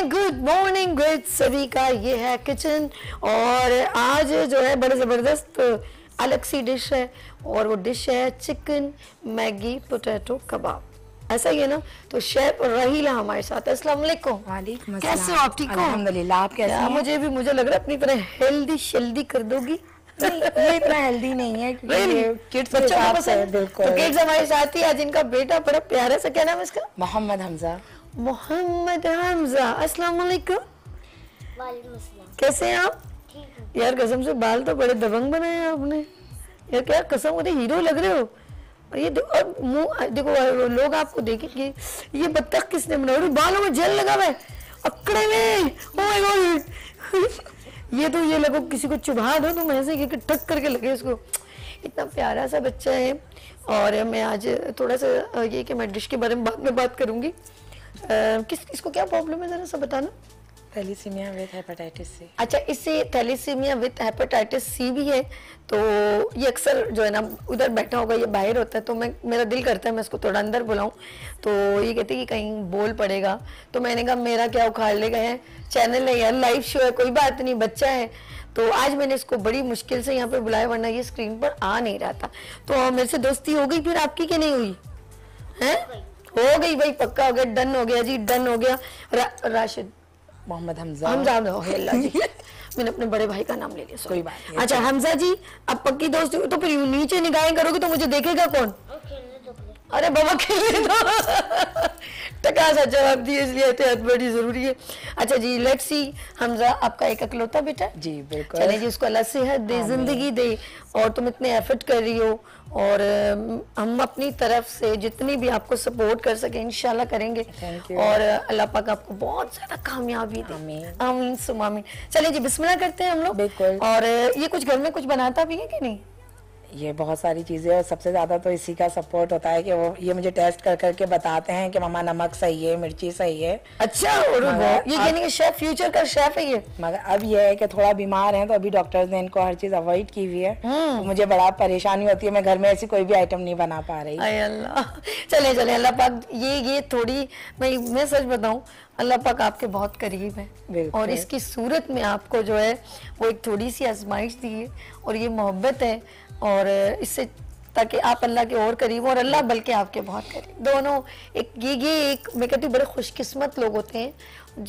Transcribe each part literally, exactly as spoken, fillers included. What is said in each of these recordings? And good morning with सबी का ये है किचन। और आज जो है बड़े ज़बरदस्त अलग सी डिश है और वो डिश है चिकन मैगी पोटैटो कबाब, ऐसा ही है ना। तो शेफ रहीला हमारे साथ है। अस्सलाम वालेकुम। वालेकुम अस्सलाम। कैसे हो आप? ठीक हो? अल्हम्दुलिल्लाह। आप कैसे हैं? मुझे भी मुझे लग रहा है अपनी तरह हेल्दी शेल्दी कर दोगी। ये इतना हेल्दी नहीं है किड्स बच्चों को पसंद। तो किड्स हमारे साथ ही आज इनका बेटा बड़ा प्यारा सा, क्या नाम है इसका? मोहम्मद हमजा। मोहम्मद हमजा, अस्सलाम वालेकुम। वालेकुम अस्सलाम। कैसे हैं आप? ठीक। यार कसम से बाल तो बड़े दबंग बनाए हैं आपने। यार क्या कसम, मुझे हीरो लग रहे हो। और ये और मुँह देखो, लोग आपको देखेंगे ये बत्तख किसने बनाया, बालों में जेल लगा हुआ है, अकड़े में। ओ माय गॉड, ये तो ये लगो किसी को चुभा दो तुम, ऐसे कि ठक करके लगे इसको। इतना प्यारा सा बच्चा है। और मैं आज थोड़ा सा ये कि मैं डिश के बारे में बाद में बात करूँगी। Uh, किस इसको क्या प्रॉब्लम है जरा सा बताना। Thalassemia with hepatitis C. अच्छा, इससे थैलीसीमिया विद हेपेटाइटिस सी भी है। तो ये अक्सर जो है ना उधर बैठा होगा, ये बाहर होता है, तो मैं मेरा दिल करता है मैं इसको थोड़ा अंदर बुलाऊं। तो ये कहती है कि कहीं बोल पड़ेगा, तो मैंने कहा मेरा क्या उखाड़ लेगा है, चैनल है यार, लाइव शो है, कोई बात नहीं, बच्चा है। तो आज मैंने इसको बड़ी मुश्किल से यहाँ पर बुलाया, वरना ये स्क्रीन पर आ नहीं रहा था। तो मेरे से दोस्ती हो गई फिर आपकी कि नहीं हुई है? हो गई भाई, पक्का हो गया, डन हो गया जी, डन हो गया। रा, राशिद मोहम्मद हमजा हमजा अल्लाह जी मैंने अपने बड़े भाई का नाम ले लिया, कोई बात नहीं। अच्छा हमजा जी, अब पक्की दोस्त हो तो फिर नीचे निगाहें करोगे तो मुझे देखेगा कौन? अरे बाबा खेलने दो टका सा जवाब दिए, इसलिए एहतियात बड़ी जरूरी है। अच्छा जी, लेट्स सी। हमजा आपका एक अकलौता बेटा जी, बिल्कुल। चले जी, उसको अल्लाह सेहत दे, जिंदगी दे। और तुम इतने एफर्ट कर रही हो और हम अपनी तरफ से जितनी भी आपको सपोर्ट कर सके इंशाल्लाह करेंगे। और अल्लाह पाक आपको बहुत ज्यादा कामयाबी दे। आमीन आमीन सुम आमीन। चलिए जी, बिस्मिल्लाह करते हैं हम लोग, बिल्कुल। और ये कुछ घर में कुछ बनाता भी है कि नहीं? ये बहुत सारी चीज़ें, और सबसे ज़्यादा तो इसी का सपोर्ट होता है कि वो ये मुझे टेस्ट कर करके बताते हैं कि मामा नमक सही है, मिर्ची सही है। अच्छा, और ये यानी कि शेफ, फ्यूचर का शेफ है ये। मगर अब ये है कि थोड़ा बीमार हैं तो अभी डॉक्टर्स ने इनको हर चीज़ अवॉइड की हुई है, तो मुझे बड़ा परेशानी होती है। मैं घर में ऐसी कोई भी आइटम नहीं बना पा रही। अल्लाह चले चले, अल्लाह पाक ये ये थोड़ी मैं मैं सच बताऊँ, अल्लाह पाक आपके बहुत करीब है और इसकी सूरत में आपको जो है वो एक थोड़ी सी आजमाइश दी है और ये मोहब्बत है, और इससे ताकि आप अल्लाह के और करीब और अल्लाह बल्कि आपके बहुत करीब, दोनों एक ये ये एक मैं कहती हूँ बड़े खुशकिस्मत लोग होते हैं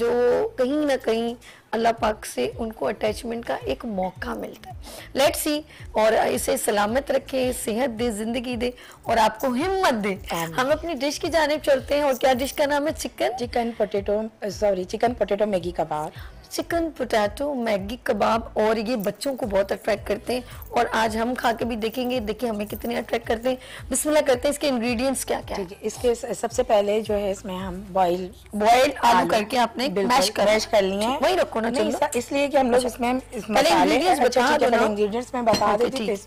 जो कहीं ना कहीं अल्लाह पाक से उनको अटैचमेंट का एक मौका मिलता है। लेट्स सी, और इसे सलामत रखे, सेहत दे, ज़िंदगी दे और आपको हिम्मत दे। हम अपनी डिश की जानिब चलते हैं। और क्या डिश का नाम है? Chicken chicken potato sorry chicken potato Maggi कबाब। चिकन पोटैटो मैगी कबाब, और ये बच्चों को बहुत अट्रैक्ट करते हैं और आज हम खा के भी देखेंगे, देखिए हमें कितने अट्रैक्ट करते हैं। बिस्मिल्लाह करते हैं। इसके इंग्रेडिएंट्स क्या क्या है? इसके सबसे पहले जो है इसमें हम बॉइल बॉइल आलू करके आपने मैश कर लिए हैं, वही रखो ना, इसलिए कि हम लोग इसमें इंग्रेडिएंट्स में बता देते हैं।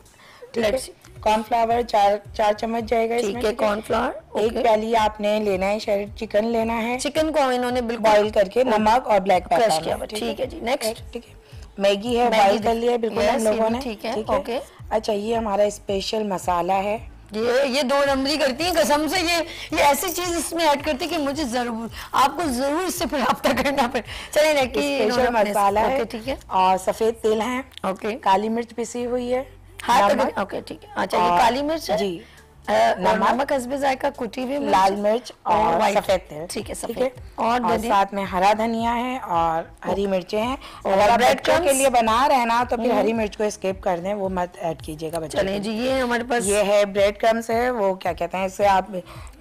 कॉर्नफ्लावर चार चार चम्मच जाएगा, ठीक है। कॉर्नफ्लावर एक प्याली आपने लेना है, शायद चिकन लेना है। चिकन को इन्होंने बिल्कुल बॉइल करके नमक और ब्लैक पेपर किया, ठीक है जी। नेक्स्ट, ठीक है, मैगी है, बॉइल कर लिया बिल्कुल हम लोगों ने, ठीक है, ओके। अच्छा, ये हमारा स्पेशल मसाला है। ये ये दो नंबरी करती है कसम से, ये ये ऐसी चीज इसमें ऐड करती है कि मुझे जरूर आपको जरूर इससे रब्ता करना पड़े। चलिए ना, कि स्पेशल मसाला है, ठीक है। और सफेद तेल है, ओके। काली मिर्च पिसी हुई है, हाँ, ओके, ठीक है। अच्छा, ये काली मिर्च है जी, नमक, हस्बे जायका, कुटी हुई लाल मिर्च और सफेद तेल, ठीक है, सफेद। और साथ में हरा धनिया है और हरी मिर्चें हैं। अगर ब्रेड के लिए बना रहे हैं ना तो फिर हरी मिर्च को स्किप कर दें, वो मत ऐड कीजिएगा बच्चे। चलें जी, ये हमारे पास ये है ब्रेड क्रम्स है, वो क्या कहते हैं इससे आप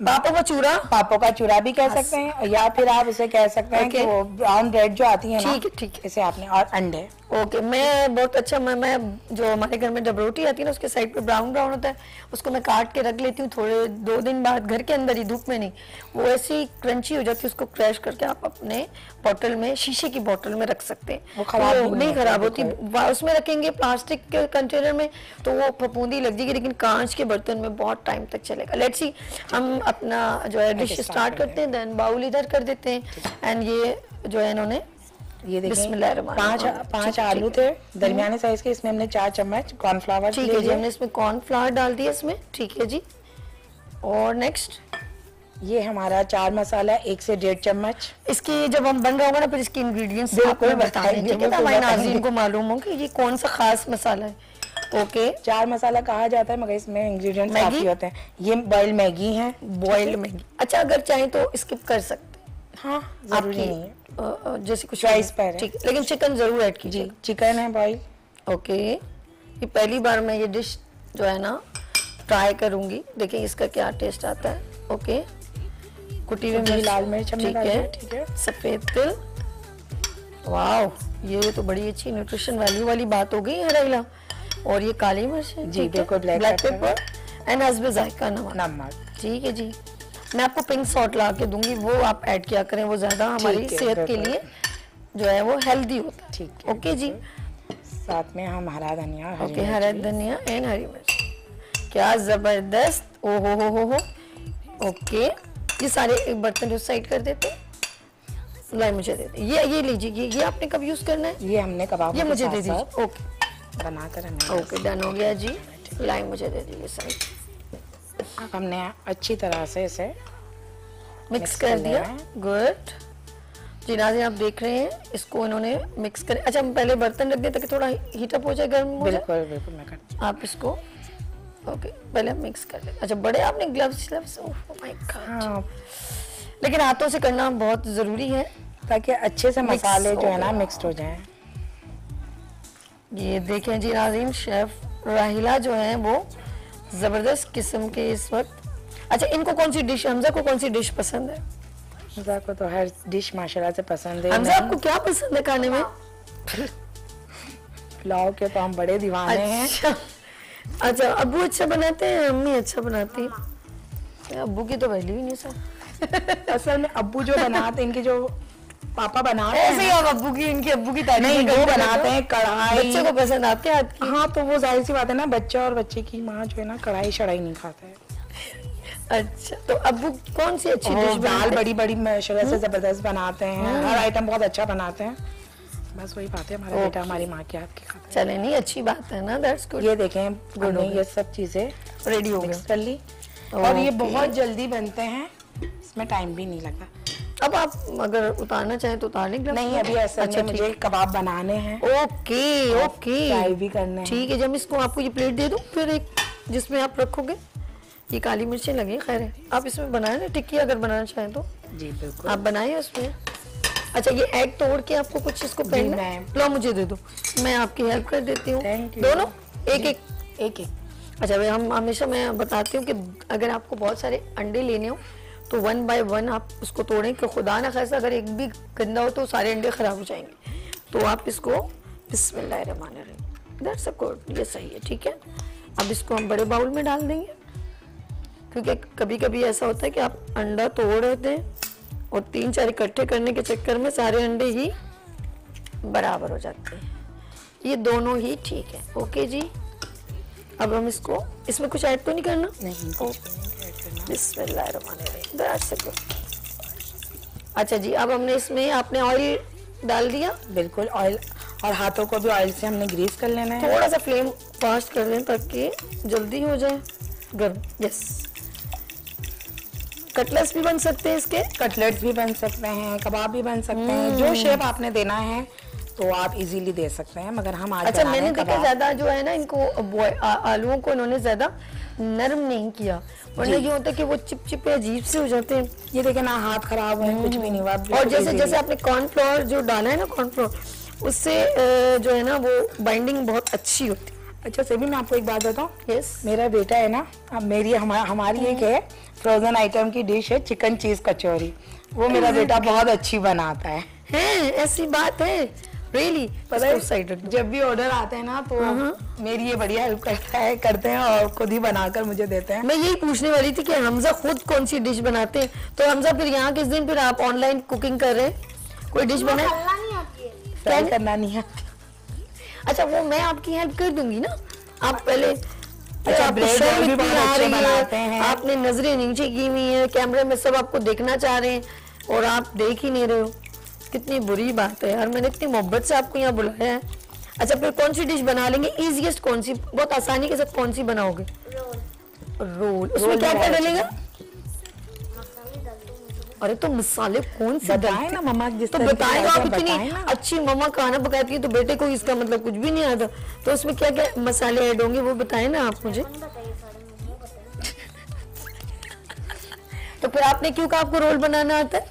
पापों का चूरा, पापों का चूरा भी कह सकते हैं, या फिर आप इसे कह सकते हैं कि वो ब्राउन ब्रेड जो आती है, ठीक है, ठीक है, इसे आपने। और अंडे, ओके। मैं बहुत अच्छा मैं मैं जो हमारे घर में डबरोटी आती है ना उसके साइड पे ब्राउन ब्राउन होता है, उसको मैं काट के रख लेती हूँ थोड़े दो दिन बाद घर के अंदर ही, धूप में नहीं, वो ऐसी क्रंची हो जाती है, उसको क्रैश करके आप अपने बोतल में, शीशे की बोतल में रख सकते हैं, वो खराब तो नहीं खराब होती। उसमें रखेंगे प्लास्टिक के कंटेनर में तो वो फफूंदी लग जाएगी, लेकिन कांच के बर्तन में बहुत टाइम तक चलेगा। लेट्स सी, हम अपना जो है डिश स्टार्ट करते हैं, देन बाउल इधर कर देते हैं। एंड ये जो है इन्होंने ये देखिए पांच पांच आलू थे दरमियाने साइज के, इसमें हमने चार चम्मच कॉर्नफ्लावर, ठीक है जी, हमने इसमें कॉर्नफ्लावर डाल दिया इसमें, ठीक है जी। और नेक्स्ट ये हमारा चार मसाला एक से डेढ़ चम्मच। इसकी जब हम बन रहा होगा ना फिर इसके इंग्रेडिएंट्स बिल्कुल बताएंगे कि हमारे नाज़रीन को मालूम हो कि ये कौन सा खास मसाला है। Okay okay. चार मसाला कहा जाता है मगर इसमें इंग्रेडिएंट्स काफी होते हैं। ये बॉइल्ड मैगी है, बॉइल्ड मैगी। अच्छा अगर चाहे तो स्किप कर सकते हैं। हाँ जरूरी नहीं है, जैसे कुछ राइस पर ठीक है लेकिन चिकन जरूर ऐड कीजिए। चिकन है बॉइल। ओके ये पहली बार मैं ये डिश जो है ना ट्राई करूँगी, देखें इसका क्या टेस्ट आता है। ओके कुटी हुई मिर्च, लाल मिर्च ठीक है, ठीक है सफ़ेद तिल। वाह ये तो बड़ी अच्छी न्यूट्रिशन वैल्यू वाली बात हो गई हराइला। और ये काली मिर्च जी बिल्कुल, ब्लैक पेपर एंड हस्ब जायका नमक। ठीक है जी मैं आपको पिंक सॉल्ट ला के दूंगी, वो आप ऐड किया करें, वो ज़्यादा हमारी सेहत के लिए जो है वो हेल्दी होता है। ठीक है ओके जी। साथ में हम हरा धनिया, ओके हरा धनिया एंड हरी मिर्च। क्या ज़बरदस्त, ओ हो हो हो हो। ओके ये सारे एक बर्तन जो साइड कर देते लाई मुझे देते। ये ये लीजिए, ये ये आपने कब यूज़ करना है? ये हमने कबाब, ये मुझे दे दीजिए। ओके बना कर हमने ओके डन हो गया जी, लाई मुझे दे दीजिए साइड। हमने अच्छी तरह से इसे मिक्स कर दिया। गुड जी नाज़रीन आप देख रहे हैं इसको इन्होंने मिक्स कर। अच्छा हम पहले बर्तन रख दें ताकि थोड़ा हीटअप हो जाए, गर्म हो जाए। बिल्कुल बिल्कुल मैं कर आप इसको ओके okay, पहले मिक्स कर ले। अच्छा बड़े आपने gloves gloves oh my god, लेकिन हाथों से करना बहुत ज़रूरी है ताकि अच्छे से मसाले जो है ना मिक्स हो जाएं। ये देखें जी नाज़रीन शेफ़ राहिला जो हैं वो ज़बरदस्त किस्म के इस वक्त। अच्छा इनको कौन सी डिश, हमजा को कौन सी डिश पसंद है? हमजा को तो हर डिश माशाल्लाह से पसंद है। हमजा आपको क्या पसंद है खाने में? पुलाव के तो हम बड़े दीवाने हैं। अच्छा अबू अच्छा बनाते हैं, अम्मी अच्छा बनाती है? अबू की तो वैल्यू ही नहीं सर। असल में अबू जो बनाते हैं, इनके जो पापा बनाते हैं ऐसे ही आप अबू की इनके अबू की तारीफ नहीं, वो बनाते हैं कढ़ाई। बच्चे को पसंद आपके हाथ की? हाँ तो वो जाहिर सी बात है ना, बच्चा और बच्चे की माँ जो है ना कढ़ाई शढ़ाई नहीं खाता है। अच्छा तो अबू कौन सी अच्छी डिश? दाल बड़ी बड़ी माशाल्लाह से जबरदस्त बनाते हैं, हर आइटम बहुत अच्छा बनाते हैं। बस वही बात है हमारा बेटा हमारी माँ के हाथ के खाते हैं। चले नहीं अच्छी बात है ना, दैट्स गुड। ये देखें गुड ये सब चीज़ें रेडी हो गई कर ली और ये बहुत जल्दी बनते हैं, इसमें टाइम भी नहीं लगा। अब आप अगर उतारना चाहें तो उतार लेंगे? नहीं अभी ऐसा अच्छा, मुझे कबाब बनाने हैं। ओके ओके फ्राई भी करना है। ठीक है जब इसको आपको ये प्लेट दे दूँ फिर एक जिसमें आप रखोगे। ये काली मिर्चें लगी, खैर आप इसमें बनाए ना टिक्की अगर बनाना चाहें तो जी बिल्कुल आप बनाए उसमें। अच्छा ये एग तोड़ के आपको कुछ इसको पहनना है, लो मुझे दे दो मैं आपकी हेल्प कर देती हूँ। दोनों एक एक एक एक अच्छा भाई हम हमेशा मैं बताती हूँ कि अगर आपको बहुत सारे अंडे लेने हो तो वन बाय वन आप उसको तोड़ें कि खुदा ना खासा अगर एक भी गंदा हो तो सारे अंडे ख़राब हो जाएंगे। तो आप इसको बिस्मिल्लाहिर्रहमानिर्रहीम दैट्स गुड ये सही है ठीक है। अब इसको हम बड़े बाउल में डाल देंगे क्योंकि कभी कभी ऐसा होता है कि आप अंडा तोड़ दें और तीन चार इकट्ठे करने के चक्कर में सारे अंडे ही बराबर हो जाते हैं। ये दोनों ही ठीक है ओके जी। अब हम इसको इसमें कुछ ऐड तो नहीं करना? नहीं बिस्मिल्लाहिर्रहमानिर्रहीम। अच्छा जी अब हमने इसमें आपने ऑयल डाल दिया? बिल्कुल ऑयल, और हाथों को भी ऑयल से हमने ग्रीस कर लेना है। थोड़ा सा फ्लेम फास्ट कर लें ताकि जल्दी हो जाए गर्म। यस कटलेट्स भी बन सकते हैं इसके? कटलेट्स भी बन सकते हैं, कबाब भी बन सकते हैं, जो शेप आपने देना है तो आप इजीली दे सकते हैं। मगर हम आज अच्छा मैंने देखा ज़्यादा जो है ना इनको आलूओं को इन्होंने ज़्यादा नरम नहीं किया, वरना ये होता है कि वो चिपचिपे अजीब से हो जाते हैं। ये देखे ना हाथ खराब है कुछ भी नहीं हुआ। और जैसे जैसे आपने कॉर्नफ्लोर जो डाला है ना कॉर्नफ्लोर उससे जो है ना वो बाइंडिंग बहुत अच्छी होती है। अच्छा सेबी मैं आपको एक बात बताऊँ? Yes yes. मेरा बेटा है ना अब मेरी हमा, हमारी एक है फ्रोजन आइटम की डिश है चिकन चीज़ कचौरी, वो मेरा बेटा बहुत अच्छी बनाता है। हैं ऐसी बात है रियली really? पता है जब भी ऑर्डर आते हैं ना तो मेरी ये बढ़िया हेल्प करता है करते हैं और खुद ही बनाकर मुझे देते हैं। मैं यही पूछने वाली थी कि हमजा खुद कौन सी डिश बनाते हैं? तो हमजा फिर यहाँ किस दिन फिर आप ऑनलाइन कुकिंग कर रहे हैं कोई डिश बनाए? ट्राई करना नहीं आती। अच्छा वो मैं आपकी हेल्प कर दूंगी ना आप पहले। अच्छा भी आ रही बनाते हैं आपने नजरें नीचे की हुई है कैमरे में, सब आपको देखना चाह रहे हैं और आप देख ही नहीं रहे हो, कितनी बुरी बात है यार। मैंने इतनी मोहब्बत से आपको यहाँ बुलाया है। अच्छा फिर कौन सी डिश बना लेंगे इजीएस्ट, कौन सी बहुत आसानी के साथ कौन सी बनाओगे? रोल। रोल उसमें क्या क्या डलेगा? अरे तो मसाले कौन से बताए ना मम्मा, तो बताएगा आप इतनी अच्छी मम्मा खाना पकाती है तो बेटे को इसका मतलब कुछ भी नहीं आता, तो उसमें क्या क्या मसाले ऐड होंगे वो बताए ना आप मुझे। तो फिर आपने क्यों कहा आपको रोल बनाना आता है?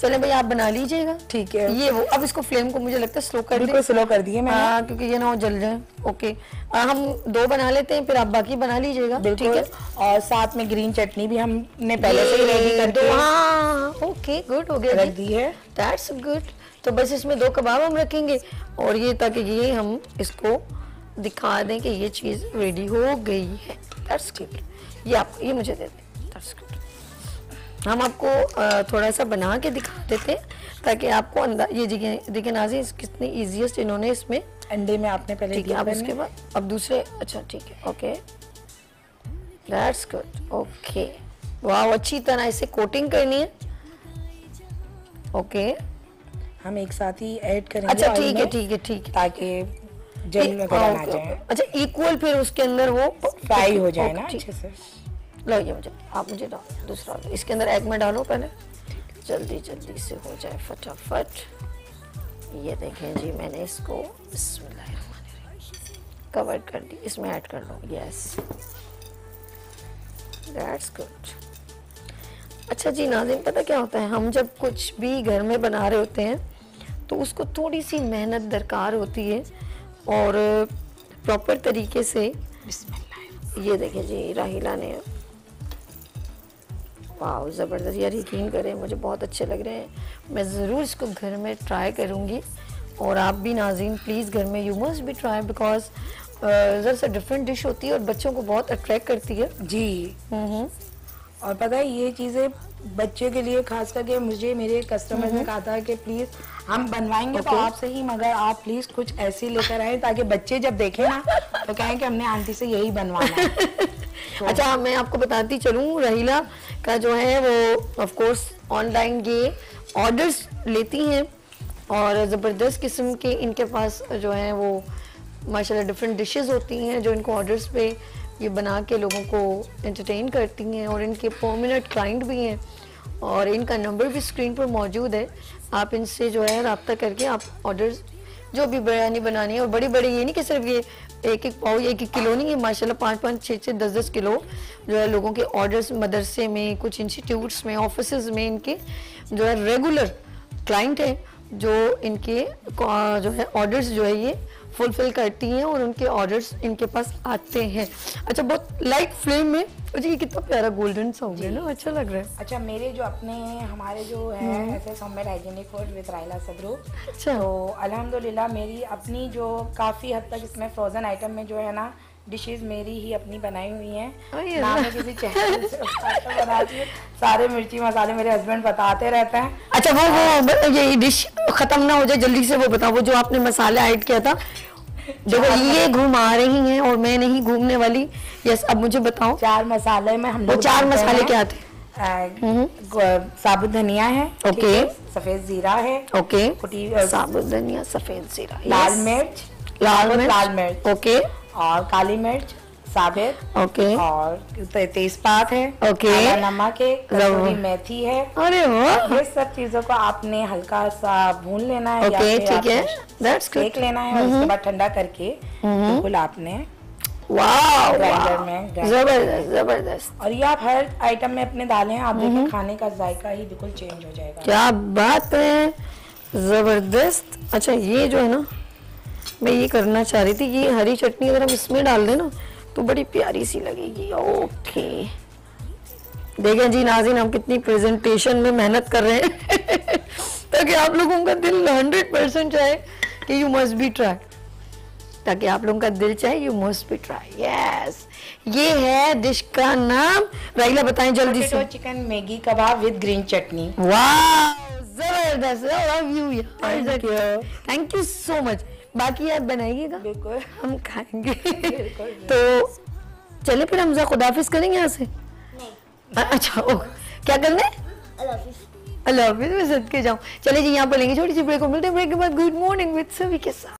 चले भाई आप बना लीजिएगा, ठीक है। ये वो अब इसको फ्लेम को मुझे लगता है स्लो कर दिया, स्लो कर दिए मैंने, हाँ, क्योंकि ये ना वो जल जाए। ओके आ, हम दो बना लेते हैं, फिर आप बाकी बना लीजिएगा, ठीक है। और साथ में ग्रीन चटनी भी हमने पहले से ही रेडी कर दी, हाँ ओके गुड हो गया, रख दी है, दैट्स गुड। तो बस इसमें दो कबाब हम रखेंगे और ये, ताकि ये हम इसको दिखा दें कि ये चीज़ रेडी हो गई है, दैट्स गुड। ये आप ये मुझे दे दें, दैट्स गुड। हम आपको थोड़ा सा बना के दिखा देते हैं ताकि आपको अंदाज़ ये दिखे, दिखे नाजी कितनी ईजीएस्ट इन्होंने इसमें। अंडे में आपने पहले ठीक है, अब उसके बाद अब दूसरे, अच्छा ठीक है ओके दैट्स गुड ओके। वाह अच्छी तरह इसे कोटिंग करनी है, ओके हम एक साथ ही ऐड करेंगे, अच्छा ठीक है ठीक है ठीक है, ताकि जल में कम ना जाए, अच्छा इक्वल फिर उसके अंदर वो फ्राई हो जाए ना अच्छे से। लो ये मुझे आप मुझे डाल दूसरा इसके अंदर, एग में डालो पहले, जल्दी जल्दी से हो जाए फटाफट। ये देखें जी मैंने इसको बिस्मिल्लाहिर्रहमानिर्रहीम कवर कर दी, इसमें ऐड कर लो, यस दैट्स गुड। अच्छा जी नाज़रीन पता क्या होता है, हम जब कुछ भी घर में बना रहे होते हैं तो उसको थोड़ी सी मेहनत दरकार होती है और प्रॉपर तरीके से। ये देखें जी राहिला ने, वाह ज़बरदस्त यार, यकीन करें मुझे बहुत अच्छे लग रहे हैं, मैं ज़रूर इसको घर में ट्राई करूँगी। और आप भी नाज़रीन प्लीज़ घर में यू मस्ट भी ट्राई, बिकॉज ज़रा सा डिफरेंट डिश होती है और बच्चों को बहुत अट्रैक्ट करती है जी। और पता है ये चीज़ें बच्चे के लिए खास करके मुझे मेरे कस्टमर ने कहा था कि प्लीज़ हम बनवाएंगे okay. तो आपसे ही, मगर आप प्लीज़ कुछ ऐसी लेकर आए ताकि बच्चे जब देखें ना तो कहें कि हमने आंटी से यही बनवाना है। तो अच्छा मैं आपको बताती चलूँ, रहीला का जो है वो ऑफ कोर्स ऑनलाइन ये ऑर्डर्स लेती हैं और ज़बरदस्त किस्म के इनके पास जो है वो माशाल्लाह डिफरेंट डिशेस होती हैं जो इनको ऑर्डर्स पे ये बना के लोगों को एंटरटेन करती हैं और इनके परमानेंट क्लाइंट भी हैं और इनका नंबर भी स्क्रीन पर मौजूद है। आप इनसे जो है रब्ता करके आप ऑर्डर्स जो भी बिरयानी बनानी है, और बड़ी बड़ी ये नहीं कि सिर्फ ये एक एक पाव एक एक किलो नहीं है माशाल्लाह, पाँच पाँच छः छः दस दस किलो जो है लोगों के ऑर्डर्स मदरसे में, कुछ इंस्टीट्यूट्स में, ऑफिसेज में इनके जो है रेगुलर क्लाइंट हैं जो इनके जो है ऑर्डर्स जो है ये फुलफिल करती हैं और उनके ऑर्डर्स इनके पास आते हैं। अच्छा बहुत लाइट फ्लेम में, अच्छा ये कितना प्यारा गोल्डन सा हो गया ना, अच्छा लग रहा है। अच्छा मेरे जो अपने हमारे जो हैं ऐसे समर हाइजीनिक फूड विद राहिला सदरू, अच्छा तो अल्हम्दुलिल्लाह मेरी अपनी जो काफ़ी हद तक इसमें फ्रोज़न आइटम में जो है ना डिशेज मेरी ही अपनी बनाई हुई हैं, ना मैं किसी चैनल से बनाती हूँ, सारे मिर्ची मसाले मेरे हस्बैंड बताते रहते हैं। अच्छा वो वो ये डिश खत्म ना हो जाए जल्दी से, वो बताओ वो जो आपने मसाला ऐड किया था, देखो ये घुमा रही हैं और मैं नहीं घूमने वाली, यस अब मुझे बताओ। चार मसाले में हम लोग चार मसाले क्या थे, साबुत धनिया है ओके, सफेद जीरा है ओके, साबुत धनिया सफेद जीरा, लाल मिर्च लाल लाल मिर्च ओके, और काली मिर्च साबित ओके, और तेजपात है ओके, नमक है, कसूरी मेथी है। अरे वाह, ये सब चीजों को आपने हल्का सा भून लेना है ओके ठीक है, दैट्स गुड, सेक लेना है और उसके बाद ठंडा करके बिल्कुल आपने वाह ग्राइंडर में जबरदस्त जबरदस्त। और ये आप हर आइटम में अपने डालें, आप देखें खाने का जायका ही बिल्कुल चेंज हो जाएगा। क्या बात है जबरदस्त। अच्छा ये जो है ना मैं ये करना चाह रही थी, ये हरी चटनी अगर हम इसमें डाल दें ना तो बड़ी प्यारी सी लगेगी। ओके देखें जी नाज़रीन हम कितनी प्रेजेंटेशन में मेहनत कर रहे हैं ताकि आप लोगों का दिल हंड्रेड परसेंट चाहे कि यू मस्ट बी ट्राई, ताकि आप लोगों का दिल चाहे you must be try. Yes ये है डिश का नाम, राहिला बताएं जल्दी से। चिकन मैगी कबाब विद ग्रीन चटनी, वाह जबरदस्त, लव यू यार, थैंक यू सो मच। बाकी आप बनाइएगा बिल्कुल हम खाएंगे बिल्कुल। तो चले फिर हमजा खुदाफिज करेंगे यहाँ से, नहीं अच्छा ओ क्या करना है, अल्लाह हाफिज़, मैं सद के जाऊँ। चले जी यहाँ पर लेंगे छोटी सी ब्रेक को, मिलते हैं ब्रेक के बाद गुड मॉर्निंग विद सबी के साथ।